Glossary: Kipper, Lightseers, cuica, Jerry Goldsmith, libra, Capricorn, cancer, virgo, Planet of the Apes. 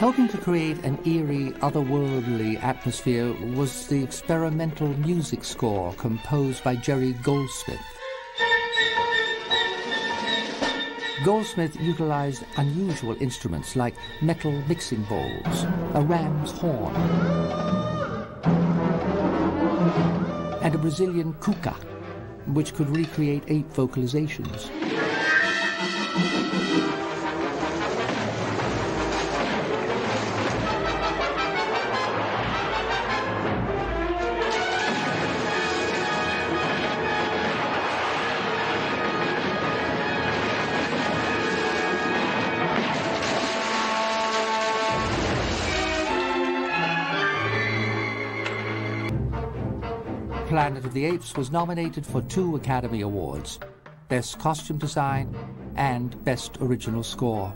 Helping to create an eerie, otherworldly atmosphere was the experimental music score composed by Jerry Goldsmith. Goldsmith utilized unusual instruments like metal mixing bowls, a ram's horn, and a Brazilian cuica, which could recreate ape vocalizations. Planet of the Apes was nominated for 2 Academy Awards, Best Costume Design and Best Original Score.